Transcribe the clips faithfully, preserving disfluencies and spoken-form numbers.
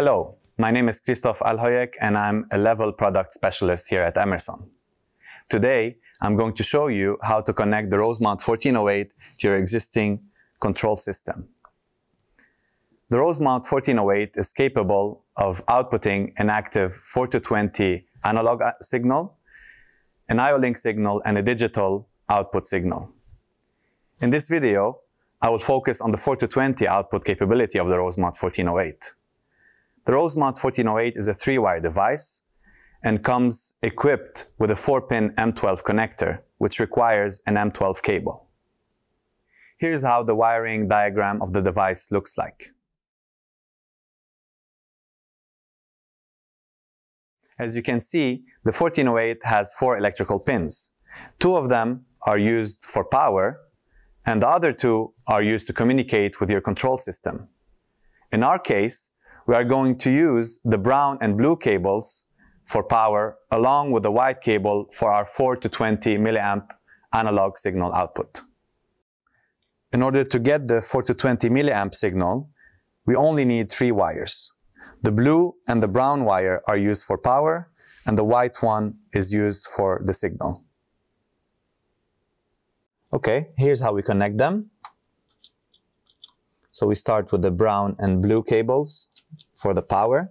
Hello, my name is Christoph Alhoyek and I'm a level product specialist here at Emerson. Today, I'm going to show you how to connect the Rosemount fourteen oh eight to your existing control system. The Rosemount fourteen oh eight is capable of outputting an active four to twenty analog signal, an I O-Link signal, and a digital output signal. In this video, I will focus on the four to twenty output capability of the Rosemount fourteen oh eight. The Rosemount fourteen oh eight is a three-wire device and comes equipped with a four-pin M twelve connector, which requires an M twelve cable. Here's how the wiring diagram of the device looks like. As you can see, the fourteen oh eight has four electrical pins. Two of them are used for power, and the other two are used to communicate with your control system. In our case, we are going to use the brown and blue cables for power, along with the white cable for our four to twenty milliamp analog signal output. In order to get the four to twenty milliamp signal, we only need three wires. The blue and the brown wire are used for power, and the white one is used for the signal. Okay, here's how we connect them. So we start with the brown and blue cables for the power.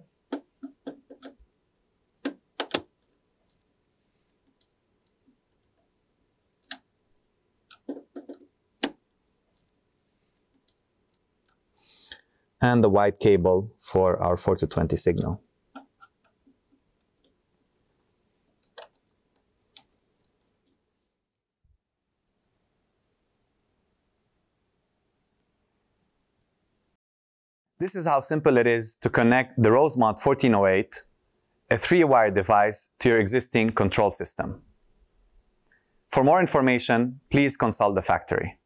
And the white cable for our four to twenty signal. This is how simple it is to connect the Rosemount fourteen oh eight, a three-wire device, to your existing control system. For more information, please consult the factory.